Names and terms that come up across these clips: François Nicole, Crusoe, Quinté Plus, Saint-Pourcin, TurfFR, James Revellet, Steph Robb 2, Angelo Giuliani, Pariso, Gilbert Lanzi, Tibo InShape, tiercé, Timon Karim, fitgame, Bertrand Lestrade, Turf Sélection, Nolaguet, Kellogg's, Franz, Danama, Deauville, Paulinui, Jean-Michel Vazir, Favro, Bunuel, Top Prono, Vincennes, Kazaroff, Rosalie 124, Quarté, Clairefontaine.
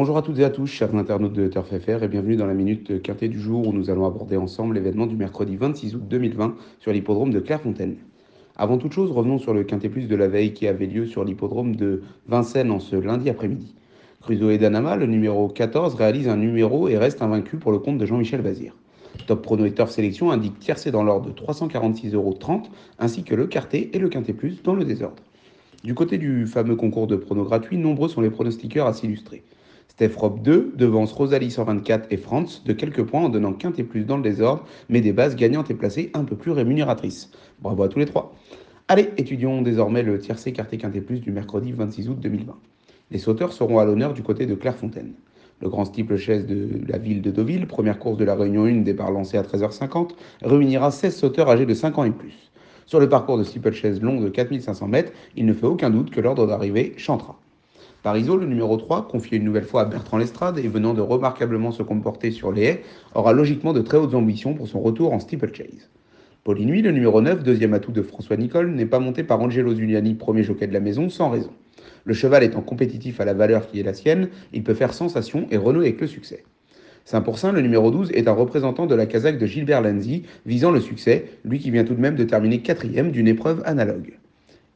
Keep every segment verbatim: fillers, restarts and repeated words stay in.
Bonjour à toutes et à tous, chers internautes de TurfFR, et bienvenue dans la Minute Quinté du jour où nous allons aborder ensemble l'événement du mercredi vingt-six août deux mille vingt sur l'hippodrome de Clairefontaine. Avant toute chose, revenons sur le Quinté Plus de la veille qui avait lieu sur l'hippodrome de Vincennes en ce lundi après-midi. Crusoe et Danama, le numéro quatorze, réalise un numéro et reste invaincu pour le compte de Jean-Michel Vazir. Top Prono et Turf Sélection indiquent tiercé dans l'ordre de trois cent quarante-six euros trente ainsi que le Quarté et le Quinté Plus dans le désordre. Du côté du fameux concours de pronos gratuits, nombreux sont les pronostiqueurs à s'illustrer. Steph Robb deux devance Rosalie cent vingt-quatre et Franz de quelques points en donnant Quinté Plus dans le désordre, mais des bases gagnantes et placées un peu plus rémunératrices. Bravo à tous les trois. Allez, étudions désormais le tiercé Quarté Quinté Plus du mercredi vingt-six août deux mille vingt. Les sauteurs seront à l'honneur du côté de Clairefontaine. Le grand steeple chaise de la ville de Deauville, première course de la Réunion un, départ lancé à treize heures cinquante, réunira seize sauteurs âgés de cinq ans et plus. Sur le parcours de steeple chaise long de quatre mille cinq cents mètres, il ne fait aucun doute que l'ordre d'arrivée chantera. Pariso, le numéro trois, confié une nouvelle fois à Bertrand Lestrade et venant de remarquablement se comporter sur les haies, aura logiquement de très hautes ambitions pour son retour en steeple chase. Paulinui, le numéro neuf, deuxième atout de François Nicole, n'est pas monté par Angelo Giuliani, premier jockey de la maison, sans raison. Le cheval étant compétitif à la valeur qui est la sienne, il peut faire sensation et renouer avec le succès. Saint-Pourcin, le numéro douze, est un représentant de la Kazakh de Gilbert Lanzi, visant le succès, lui qui vient tout de même de terminer quatrième d'une épreuve analogue.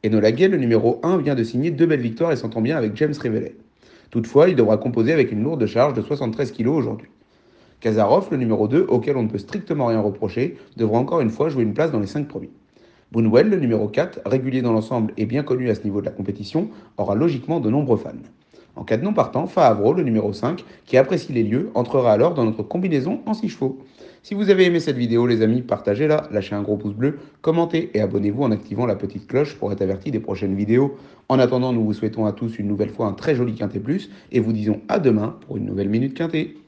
Et Nolaguet, le numéro un, vient de signer deux belles victoires et s'entend bien avec James Revellet. Toutefois, il devra composer avec une lourde charge de soixante-treize kilos aujourd'hui. Kazaroff, le numéro deux, auquel on ne peut strictement rien reprocher, devra encore une fois jouer une place dans les cinq premiers. Bunuel, le numéro quatre, régulier dans l'ensemble et bien connu à ce niveau de la compétition, aura logiquement de nombreux fans. En cas de non partant, Favro, le numéro cinq, qui apprécie les lieux, entrera alors dans notre combinaison en six chevaux. Si vous avez aimé cette vidéo les amis, partagez-la, lâchez un gros pouce bleu, commentez et abonnez-vous en activant la petite cloche pour être averti des prochaines vidéos. En attendant, nous vous souhaitons à tous une nouvelle fois un très joli Quinté Plus et vous disons à demain pour une nouvelle Minute Quinté.